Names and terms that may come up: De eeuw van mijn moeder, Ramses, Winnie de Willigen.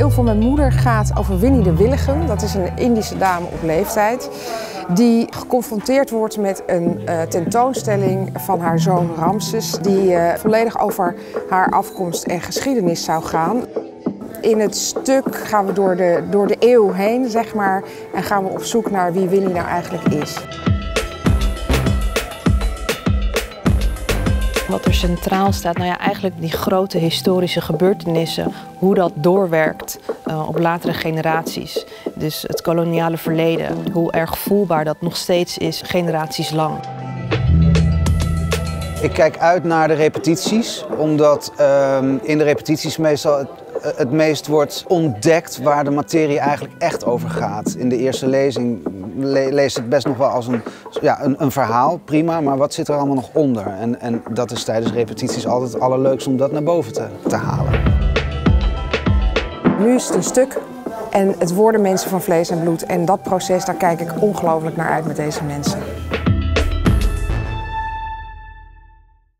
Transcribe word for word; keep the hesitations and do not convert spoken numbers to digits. eeuw van mijn moeder gaat over Winnie de Willigen. Dat is een Indische dame op leeftijd die geconfronteerd wordt met een uh, tentoonstelling van haar zoon Ramses, die uh, volledig over haar afkomst en geschiedenis zou gaan. In het stuk gaan we door de, door de eeuw heen, zeg maar, en gaan we op zoek naar wie Winnie nou eigenlijk is. Wat er centraal staat, nou ja, eigenlijk die grote historische gebeurtenissen, hoe dat doorwerkt uh, op latere generaties. Dus het koloniale verleden, hoe erg voelbaar dat nog steeds is, generaties lang. Ik kijk uit naar de repetities, omdat uh, in de repetities meestal het, het meest wordt ontdekt waar de materie eigenlijk echt over gaat. In de eerste lezing le leest het best nog wel als een, ja, een, een verhaal, prima, maar wat zit er allemaal nog onder? En, en dat is tijdens repetities altijd het allerleukst om dat naar boven te, te halen. Nu is het een stuk en het worden mensen van vlees en bloed en dat proces, daar kijk ik ongelooflijk naar uit met deze mensen.